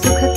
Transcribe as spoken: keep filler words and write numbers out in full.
सुख